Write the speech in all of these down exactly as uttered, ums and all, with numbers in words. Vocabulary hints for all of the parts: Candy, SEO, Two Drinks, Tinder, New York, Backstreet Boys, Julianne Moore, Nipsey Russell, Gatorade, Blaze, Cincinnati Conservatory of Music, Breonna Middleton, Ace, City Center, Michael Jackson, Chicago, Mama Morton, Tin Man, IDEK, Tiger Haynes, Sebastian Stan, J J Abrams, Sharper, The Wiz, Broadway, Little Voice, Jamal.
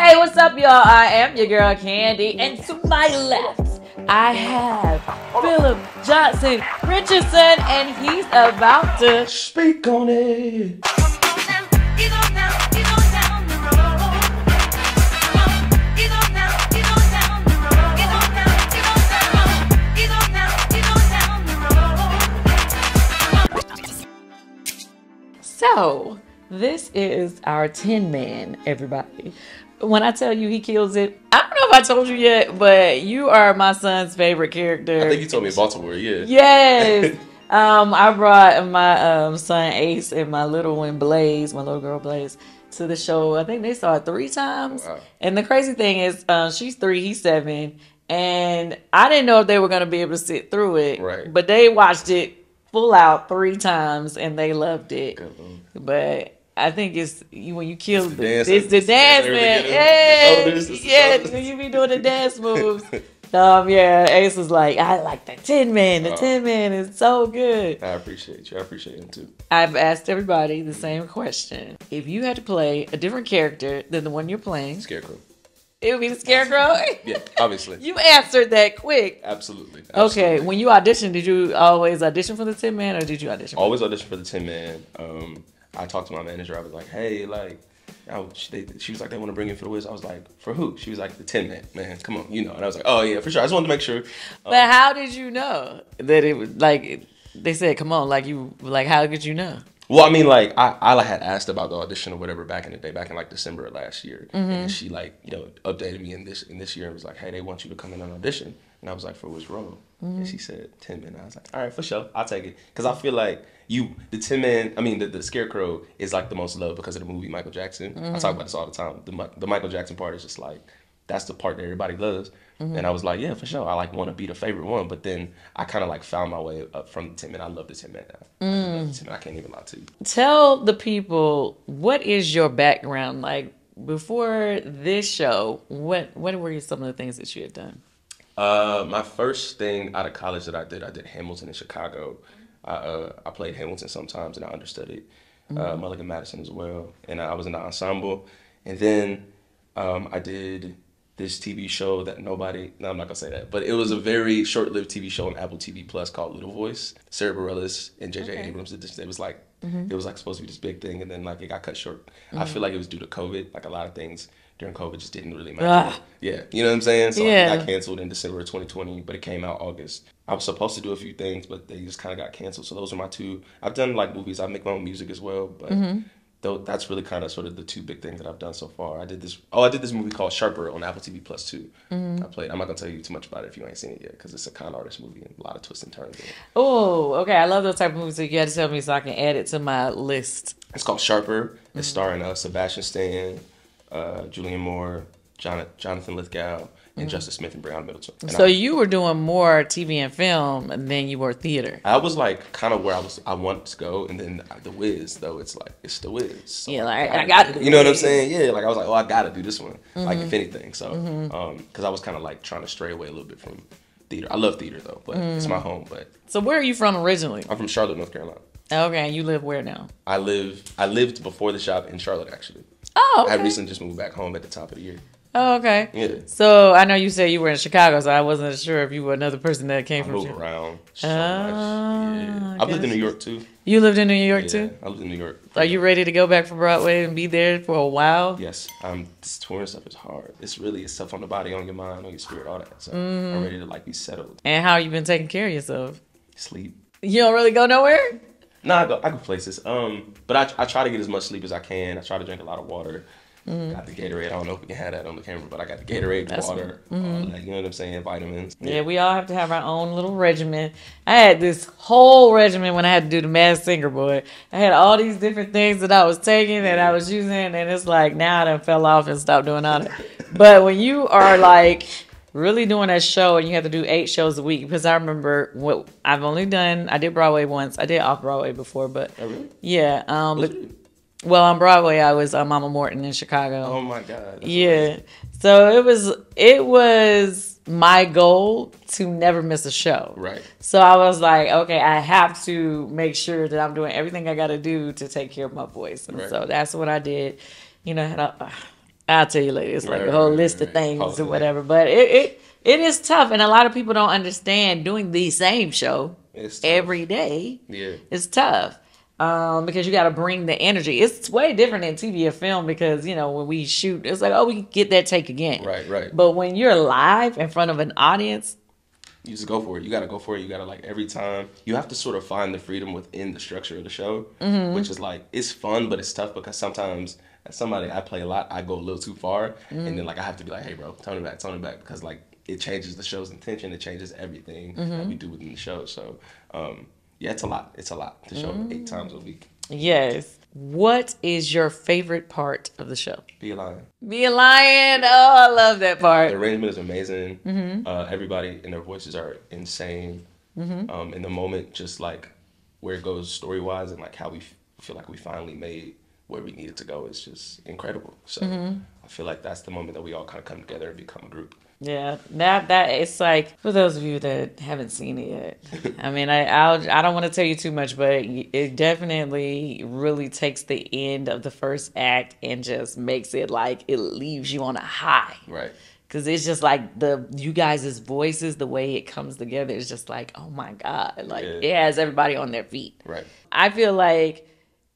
Hey, what's up, y'all? I am your girl Candy, and to my left, I have Philip Johnson Richardson, and he's about to speak on it. So, this is our Tin Man, everybody. When I tell you he kills it, I don't know if I told you yet, but you are my son's favorite character. I think you told me in Baltimore, yeah. Yes. um, I brought my um, son Ace and my little one Blaze, my little girl Blaze, to the show. I think they saw it three times. Wow. And the crazy thing is, um, she's three, he's seven. And I didn't know if they were going to be able to sit through it. Right. But they watched it full out three times, and they loved it. Mm-hmm. But I think it's when you kill it's the, the dance, it's the dance, it's man. Hey, yeah, you be doing the dance moves. um, yeah, Ace was like, I like the Tin Man. The oh. Tin Man is so good. I appreciate you. I appreciate him too. I've asked everybody the same question: if you had to play a different character than the one you're playing, Scarecrow, it would be the Scarecrow. Yeah, obviously. You answered that quick. Absolutely, absolutely. Okay, when you auditioned, did you always audition for the Tin Man, or did you audition? Always audition for the Tin Man. Um. I talked to my manager. I was like, hey, like, I was, she, they, she was like, they want to bring in for the Wiz. I was like, for who? She was like, the Tin Man, man, come on, you know. And I was like, oh, yeah, for sure. I just wanted to make sure. Um, but how did you know that it was, like, they said, come on, like, you, like, how could you know? Well, I mean, like, I, I had asked about the audition or whatever back in the day, back in, like, December of last year. Mm-hmm. And she, like, you know, updated me in this, in this year and was like, hey, they want you to come in on audition. And I was like, for which role? Mm-hmm. And she said, Tin Man. I was like, all right, for sure. I'll take it. Because I feel like you, the Tin Man, I mean, the, the Scarecrow is like the most loved because of the movie Michael Jackson. Mm-hmm. I talk about this all the time. The, the Michael Jackson part is just like, that's the part that everybody loves. Mm-hmm. And I was like, yeah, for sure. I like want to be the favorite one. But then I kind of like found my way up from the Tin Man. I love the Tin Man now. Mm. I love the Tin Man. I can't even lie to you. Tell the people, what is your background? Like, before this show, what, what were some of the things that you had done? Uh, my first thing out of college that I did, I did Hamilton in Chicago. I, uh, I played Hamilton sometimes and I understudied mm-hmm. uh, Mulligan Madison as well. And I was in the ensemble. And then um, I did this T V show that nobody, no, I'm not gonna say that, but it was a very short-lived T V show on Apple T V Plus called Little Voice. Sarah Bareilles and J J okay. Abrams did this. It was like, mm-hmm. it was like supposed to be this big thing and then like it got cut short. Mm-hmm. I feel like it was due to COVID, like a lot of things. During COVID, just didn't really matter. Ah. Yeah, you know what I'm saying? So yeah. It got canceled in December of twenty twenty, but it came out August. I was supposed to do a few things, but they just kind of got canceled. So those are my two. I've done like movies. I make my own music as well, but mm-hmm. though that's really kind of sort of the two big things that I've done so far. I did this. Oh, I did this movie called Sharper on Apple T V Plus too. Mm-hmm. I played. I'm not gonna tell you too much about it if you ain't seen it yet, because it's a con artist movie and a lot of twists and turns. Oh, okay. I love those type of movies. So you had to tell me so I can add it to my list. It's called Sharper. Mm-hmm. It's starring uh, Sebastian Stan. Uh, Julianne Moore, John, Jonathan Lithgow, and mm-hmm. Justice Smith and Breonna Middleton. And so I, you were doing more T V and film than you were theater. I was like kind of where I was. I wanted to go, and then The Wiz though. It's like it's The Wiz. So yeah, like I, I got to. You know what I'm saying? Yeah, like I was like, oh, I got to do this one. Mm-hmm. Like if anything, so mm-hmm. um, because I was kind of like trying to stray away a little bit from theater. I love theater though, but mm-hmm. it's my home. But so where are you from originally? I'm from Charlotte, North Carolina. Okay, and you live where now? I live. I lived before the shop in Charlotte actually. Oh, okay. I recently just moved back home at the top of the year. Oh, okay. Yeah. So I know you said you were in Chicago, so I wasn't sure if you were another person that came I from. Move around. So oh, yeah. I've lived in New York too. You lived in New York yeah, too. I lived in New York. Are you ready to go back for Broadway and be there for a while? Yes. Um, this touring stuff is hard. It's really it's stuff on the body, on your mind, on your spirit, all that. So mm. I'm ready to like be settled. And how you been taking care of yourself? Sleep. You don't really go nowhere. No, I go, I go places. Um, but I, I try to get as much sleep as I can. I try to drink a lot of water. Mm. Got the Gatorade. I don't know if we can have that on the camera, but I got the Gatorade, the water, mm-hmm. all that, you know what I'm saying, vitamins. Yeah. yeah, we all have to have our own little regimen. I had this whole regimen when I had to do the Masked Singer, boy. I had all these different things that I was taking that I was using, and it's like now I done fell off and stopped doing all that. But when you are like... really doing that show and you have to do eight shows a week, because I remember what I've only done. I did Broadway once. I did off Broadway before, but oh, really? yeah. Um, but, well, on Broadway I was uh, Mama Morton in Chicago. Oh my God! That's yeah, amazing. So it was it was my goal to never miss a show. Right. So I was like, okay, I have to make sure that I'm doing everything I got to do to take care of my voice, and right. so that's what I did. You know, had a, I'll tell you later. It's like right, a whole right, list right, of things right. or whatever. But it, it it is tough, and a lot of people don't understand doing the same show every day. Yeah, it's tough um, because you got to bring the energy. It's way different than T V or film because you know when we shoot, it's like oh we can get that take again. Right, right. But when you're live in front of an audience, you just go for it. You got to go for it. You got to like every time. You have to sort of find the freedom within the structure of the show, mm-hmm. which is like it's fun, but it's tough because sometimes. Somebody I play a lot, I go a little too far, mm. and then like I have to be like, hey, bro, tone it back, tone it back, because like it changes the show's intention, it changes everything mm-hmm. that we do within the show. So, um, yeah, it's a lot. It's a lot to show mm. eight times a week. Yes. What is your favorite part of the show? Be a Lion. Be a Lion. Oh, I love that part. The arrangement is amazing. Mm-hmm. Uh, everybody and their voices are insane. Mm-hmm. Um, in the moment, just like where it goes story wise, and like how we feel like we finally made. Where we needed to go is just incredible. So mm-hmm. I feel like that's the moment that we all kind of come together and become a group. Yeah, that that it's like for those of you that haven't seen it yet. I mean, I I'll, I don't want to tell you too much, but it definitely really takes the end of the first act and just makes it like it leaves you on a high. Right. Because it's just like the you guys' voices, the way it comes together is just like, oh my God, like yeah. it has everybody on their feet. Right. I feel like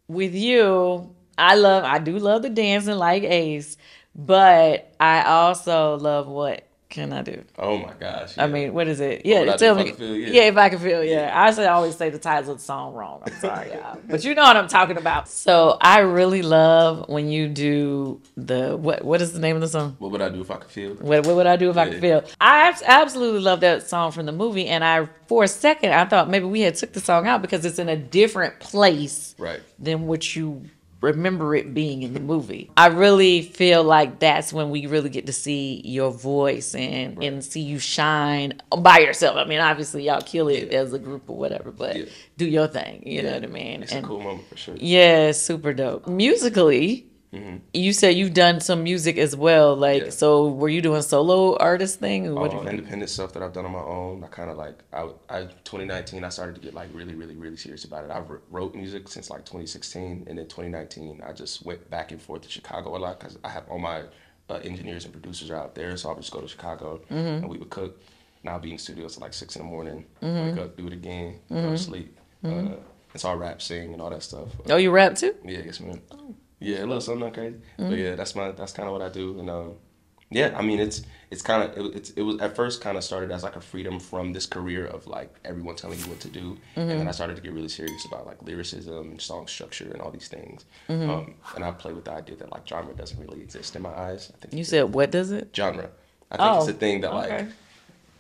with you. I love, I do love the dancing like Ace, but I also love what can I do? Oh my gosh. Yeah. I mean, what is it? Yeah, tell me. If I feel, yeah. yeah, if I can feel, yeah. yeah. I should always say the title of the song wrong. I'm sorry, y'all. But you know what I'm talking about. So I really love when you do the, what? what is the name of the song? What would I do if I could feel? What, what would I do if yeah. I could feel? I absolutely love that song from the movie. And I, for a second, I thought maybe we had took the song out because it's in a different place right. than what you remember it being in the movie. I really feel like that's when we really get to see your voice and, right. and see you shine by yourself. I mean, obviously y'all kill it yeah. as a group or whatever, but yeah. do your thing. You yeah. know what I mean? It's and a cool moment for sure. Yeah, super dope. Musically, mm-hmm. you said you've done some music as well. Like, yeah. so were you doing solo artist thing? Or what uh, independent stuff that I've done on my own. I kind of like, I, I, twenty nineteen, I started to get like really, really, really serious about it. I wrote music since like twenty sixteen. And then twenty nineteen, I just went back and forth to Chicago a lot because I have all my uh, engineers and producers are out there. So I would just go to Chicago mm-hmm. and we would cook. And I'll be in studios at like six in the morning, mm-hmm. wake up, do it again, mm-hmm. go to sleep. Mm-hmm. uh, it's all rap, sing, and all that stuff. Oh, uh, you rap too? Yeah, yes, man. Oh. Yeah, a little something not crazy, mm-hmm. but yeah, that's my that's kind of what I do, and um, yeah, I mean it's it's kind of it, it's it was at first kind of started as like a freedom from this career of like everyone telling you what to do, mm-hmm. and then I started to get really serious about like lyricism and song structure and all these things, mm-hmm. um, and I play with the idea that like genre doesn't really exist in my eyes. I think you said what does it? Genre. I think oh, it's a thing that like okay.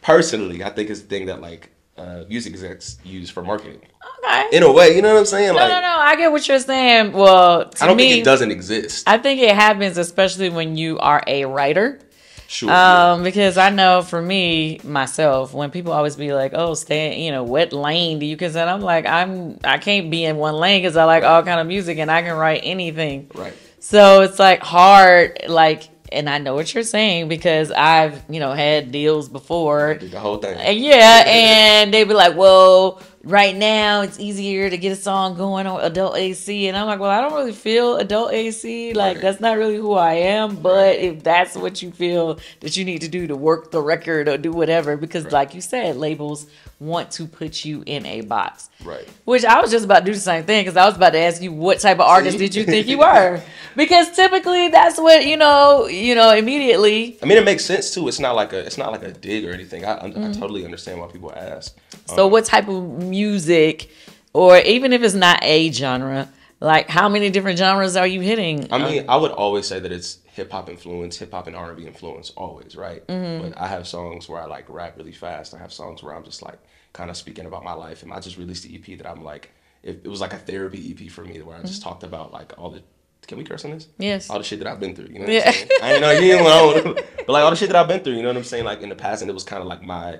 personally, I think it's a thing that like. Uh, music execs use for marketing. Okay. In a way, you know what I'm saying? No, like, no, no. I get what you're saying. Well, to I don't me, think it doesn't exist. I think it happens, especially when you are a writer. Sure. Um, yeah. Because I know for me, myself, when people always be like, "Oh, stay," you know, what lane do you? Because then I'm like, I'm I can't be in one lane because I like right. all kind of music and I can write anything. Right. So it's like hard, like. And I know what you're saying because I've, you know, had deals before. The whole thing. And yeah, and they'd be like, well, right now it's easier to get a song going on adult A C. And I'm like, well, I don't really feel adult A C. Like, right. that's not really who I am. But right. if that's what you feel that you need to do to work the record or do whatever, because right. like you said, labels want to put you in a box. Right. Which I was just about to do the same thing because I was about to ask you what type of artist did you think you were? Because typically that's what, you know, you know, immediately. I mean, it makes sense too. It's not like a, it's not like a dig or anything. I, I, mm-hmm. I totally understand why people ask. So um, what type of music, or even if it's not a genre, like how many different genres are you hitting? I mean, I would always say that it's hip-hop influence, hip-hop and R and B influence always, right? Mm-hmm. But I have songs where I like rap really fast. I have songs where I'm just like kind of speaking about my life. And I just released the E P that I'm like, it, it was like a therapy E P for me where I just mm-hmm. talked about like all the, can we curse on this? Yes. All the shit that I've been through, you know what yeah. I'm saying? I ain't know you alone, but like all the shit that I've been through, you know what I'm saying? Like in the past, and it was kind of like my,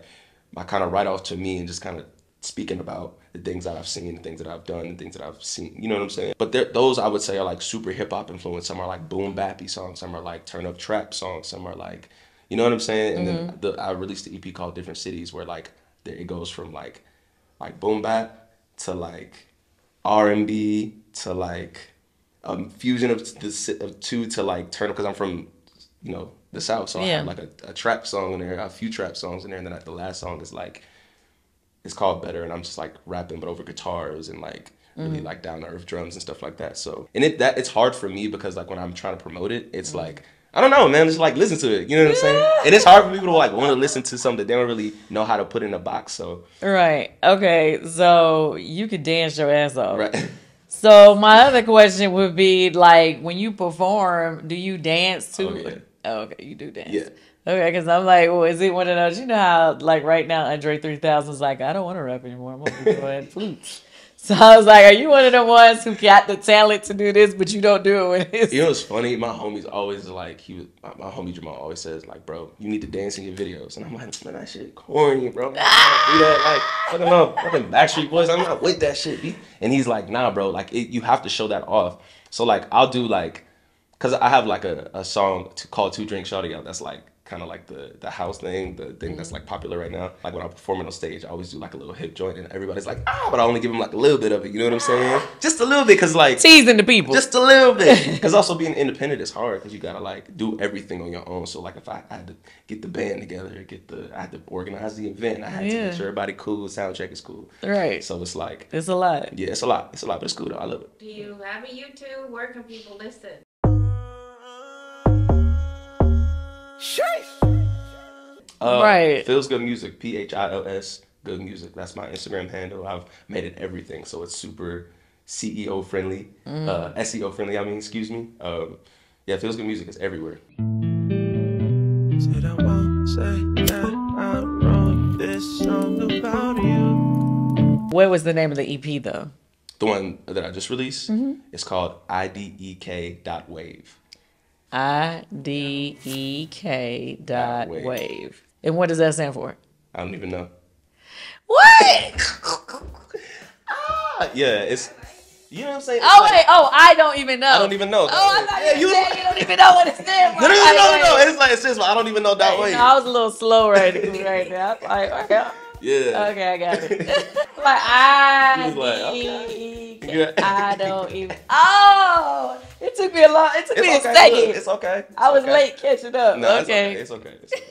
my kind of write-off to me and just kind of speaking about the things that I've seen, the things that I've done, the things that I've seen, you know what I'm saying? But those I would say are like super hip hop influence. Some are like boom bappy songs. Some are like turn up trap songs. Some are like, you know what I'm saying? And mm-hmm. then the, I released the E P called Different Cities where like, there it goes from like, like boom bap to like R and B to like a um, fusion of the of two to like turn up. Cause I'm from you know, the South. So yeah. I had like a, a trap song in there, a few trap songs in there. And then like, the last song is like, it's called Better. And I'm just like rapping, but over guitars and like really mm. like down to earth drums and stuff like that. So, and it, that it's hard for me because like when I'm trying to promote it, it's mm. like, I don't know, man, just like listen to it. You know what I'm saying? And it's hard for people to like want to listen to something that they don't really know how to put in a box. So right. Okay. So you could dance your ass off. Right. So my other question would be like, when you perform, do you dance too? Oh, yeah. Oh, okay, you do dance. Yeah. Okay, because I'm like, well, is it one of those? You know how like right now Andre three thousand is like, I don't want to rap anymore. I'm gonna be doing flutes. So I was like, are you one of the ones who got the talent to do this, but you don't do it when it's... You know what's funny? My homie's always like, he was, my, my homie Jamal always says, like, bro, you need to dance in your videos. And I'm like, man, that shit corny, bro. I can't do that. Like, fucking no, fucking Backstreet Boys. I'm not with that shit. And he's like, nah, bro, like, it, you have to show that off. So, like, I'll do, like, because I have, like, a, a song to, called Two Drinks, Charlotte, that's, like, kind of like the the house thing, the thing that's like popular right now. Like when I'm performing on stage, I always do like a little hip joint, and everybody's like, ah, but I only give them like a little bit of it. You know what I'm saying? Just a little bit, cause like teasing the people. Just a little bit, cause also being independent is hard, cause you gotta like do everything on your own. So like if I, I had to get the band together, get the I had to organize the event, I had yeah. to make sure everybody cool, sound check is cool. Right. So it's like it's a lot. Yeah, it's a lot. It's a lot, but it's cool though. I love it. Do you have a YouTube? Where can people listen? Uh, right. Phil's Good Music, P H I L S Good Music. That's my Instagram handle. I've made it everything, so it's super C E O friendly, mm. uh, S E O friendly. I mean, excuse me. Um, yeah, Phil's Good Music is everywhere. Said I won't say that I wrote this song about you. What was the name of the E P though? The one that I just released. Mm-hmm. It's called I D E K dot wave. I D E K dot wave. wave. And what does that stand for? I don't even know. What? Ah, yeah, it's, you know what I'm saying? It's oh, like, wait, oh, I don't even know. I don't even know. Oh, I thought yeah, you were saying you don't even know what it stands for. No, no, no, no, no, no. It's like, it's just, I don't even know dot wave. You know, I was a little slow right, right now. I'm like, okay. Yeah. Okay, I got it. Like, I, like, okay. yeah. I don't even. Oh, it took me a long. It took it's me okay, a second. Look, it's okay. It's I was okay. late catching up. No, okay. It's okay. It's okay. It's okay.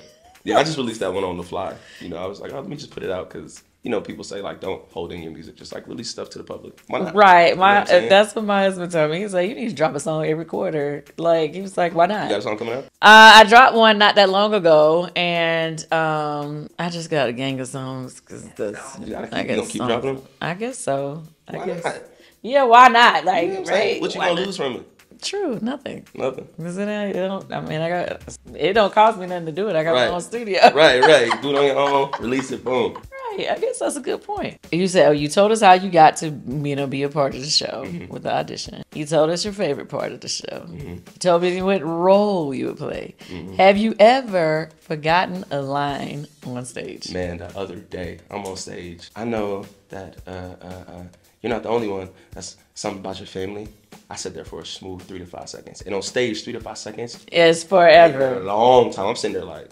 Yeah, I just released that one on the fly. You know, I was like, oh, let me just put it out because you know people say like don't hold in your music, just like release stuff to the public. Why not? Right. My you know what that's what my husband told me. He's like, you need to drop a song every quarter. Like he was like, why not? You got a song coming out? Uh, I dropped one not that long ago, and um, I just got a gang of songs because that's you gotta keep, I guess you gonna keep dropping them? I guess so. I why guess. Not? Yeah, why not? Like, you know what, right? What you why gonna not? Lose from it? True, nothing. Nothing. Cause it, it don't, I mean, I got it. Don't cost me nothing to do it. I got right. my own studio. Right, right. Do it on your own. Release it. Boom. Right. I guess that's a good point. You said, oh, you told us how you got to, you know, be a part of the show mm-hmm. with the audition. You told us your favorite part of the show. Mm-hmm. You told me what role you would play. Mm-hmm. Have you ever forgotten a line on stage? Man, the other day, I'm on stage. I know that uh, uh, uh, you're not the only one. That's something about your family. I sat there for a smooth three to five seconds. And on stage, three to five seconds is forever. A long time. I'm sitting there like,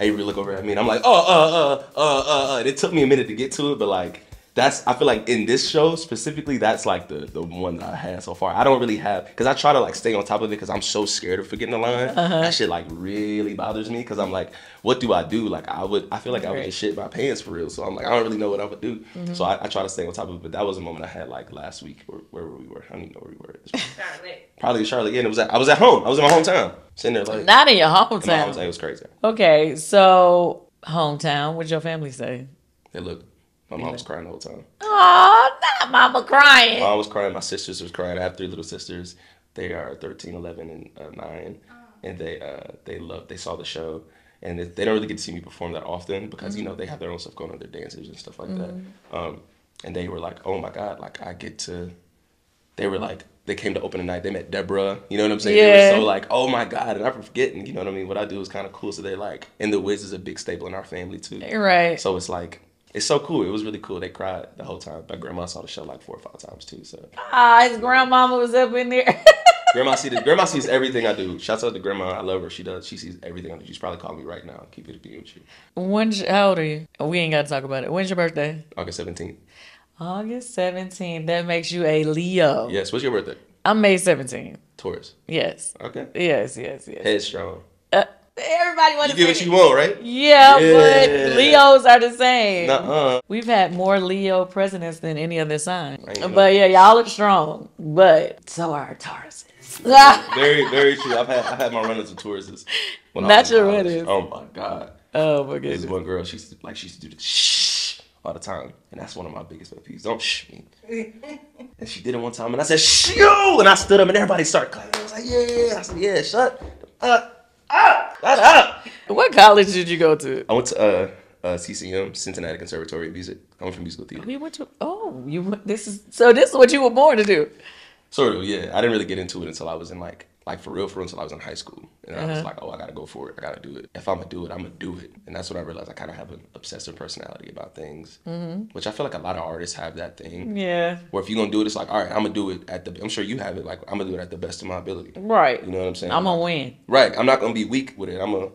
Avery look over at me and I'm like, oh, uh, uh, uh, uh, uh. And it took me a minute to get to it, but like, that's, I feel like in this show specifically, that's like the, the one that I had so far. I don't really have, because I try to like stay on top of it because I'm so scared of forgetting the line. Uh-huh. That shit like really bothers me because I'm like, what do I do? Like I would, I feel like I would just shit my pants for real. So I'm like, I don't really know what I would do. Mm-hmm. So I, I try to stay on top of it, but that was a moment I had like last week. Where, where were we were? I don't even know where we were. Charlotte. Probably Charlotte. Yeah, and it was at, I was at home. I was in my hometown. Sitting there like. Not in your hometown. In my hometown. It was crazy. Okay, so hometown, what'd your family say? They looked. My mom was crying the whole time. Oh, not mama crying. My mom was crying. My sisters was crying. I have three little sisters. They are thirteen, eleven, and nine. Oh. And they uh, they loved, they saw the show. And they, they don't really get to see me perform that often because, mm-hmm. you know, they have their own stuff going on, their dancers and stuff like mm-hmm. that. Um, and they were like, oh, my God, like, I get to, they were like, they came to open the night. They met Deborah. You know what I'm saying? Yeah. They were so like, oh, my God. And I'm forgetting, you know what I mean? What I do is kind of cool. So they like, and The Wiz is a big staple in our family, too. Right. So it's like. It's so cool. It was really cool. They cried the whole time. My grandma saw the show like four or five times too. So ah, his grandmama was up in there. grandma sees grandma sees everything I do. Shouts out to grandma. I love her. She does. She sees everything I do. She's probably calling me right now. Keep it up with you. When's how old are you? We ain't got to talk about it. When's your birthday? August seventeenth. August seventeenth. That makes you a Leo. Yes. What's your birthday? I'm May seventeenth. Taurus. Yes. Okay. Yes, yes, yes. Headstrong. Uh, everybody wants to get what you want, right? Yeah, yeah, but Leos are the same. Nuh-uh. We've had more Leo presidents than any other sign. But yeah, y'all are strong, but so are Tauruses. Very, very true. I've had, I've had my run-ins with Tauruses. Not your run-ins. Oh my God. Oh my goodness. This one girl, she's like, she used to do this shh all the time, and that's one of my biggest pet peeves. Don't shh me. And she did it one time, and I said shh you, and I stood up, and everybody started clapping. I was like, yeah, I said, yeah, shut up, up, shut up. What college did you go to? I went to uh, uh, C C M, Cincinnati Conservatory of Music. I went from musical theater. We went to oh, you went, this is so this is what you were born to do. Sort of, yeah. I didn't really get into it until I was in like, like for real, for real, until I was in high school. And uh-huh. I was like, oh, I gotta go for it. I gotta do it. If I'm gonna do it, I'm gonna do it. And that's when I realized I kind of have an obsessive personality about things, mm-hmm. which I feel like a lot of artists have that thing. Yeah. Where if you're gonna do it, it's like, all right, I'm gonna do it at the, I'm sure you have it, like, I'm gonna do it at the best of my ability. Right. You know what I'm saying? I'm gonna win. Right. I'm not gonna be weak with it. I'm gonna,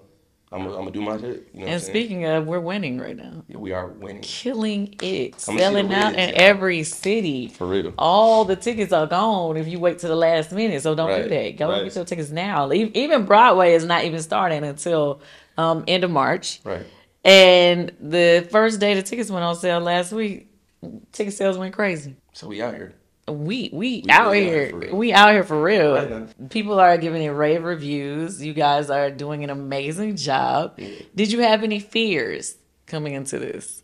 I'm gonna, I'm gonna do my shit. You know and speaking of, we're winning right now. Yeah, we are winning. Killing it. Selling out in every city. For real. All the tickets are gone if you wait to the last minute. So don't do that. Go get your tickets now. Even Broadway is not even starting until um, end of March. Right. And the first day the tickets went on sale last week, ticket sales went crazy. So we out here. We, we we out here. Out we out here for real. People are giving it rave reviews. You guys are doing an amazing job. Yeah. Did you have any fears coming into this?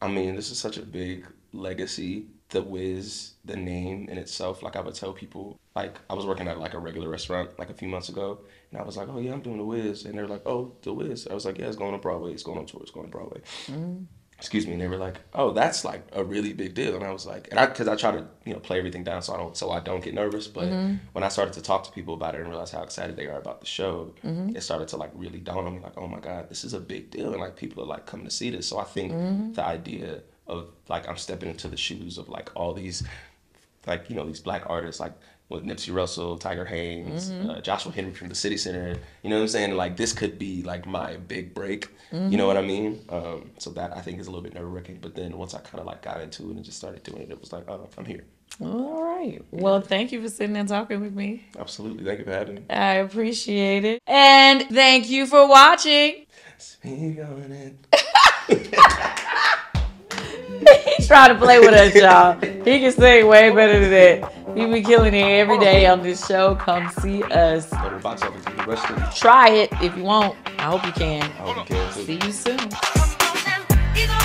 I mean, this is such a big legacy. The Wiz, the name in itself. Like I would tell people, like I was working at like a regular restaurant like a few months ago, and I was like, oh yeah, I'm doing The Wiz, and they're like, oh, The Wiz. I was like, yeah, it's going on Broadway. It's going on tour. It's going on Broadway. Mm. Excuse me, and they were like, "Oh, that's like a really big deal," and I was like, "And I, because I try to, you know, play everything down so I don't, so I don't get nervous." But mm-hmm. when I started to talk to people about it and realize how excited they are about the show, mm-hmm. it started to like really dawn on me, like, "Oh my God, this is a big deal," and like people are like coming to see this. So I think mm-hmm. the idea of like I'm stepping into the shoes of like all these, like you know, these Black artists like with Nipsey Russell, Tiger Haynes, mm-hmm. uh, Joshua Henry from the City Center. You know what I'm saying? Like this could be like my big break. Mm-hmm. You know what I mean? Um, so that I think is a little bit nerve wracking. But then once I kind of like got into it and just started doing it, it was like, oh, I'm here. All right. Well, thank you for sitting and talking with me. Absolutely. Thank you for having me. I appreciate it. And thank you for watching. Speak on it. He's trying to play with us, y'all. He can sing way better than that. He be killing it every day on this show. Come see us. Go to the box office and the rest of it. Try it if you want. I hope you can. I hope you can too. See you soon.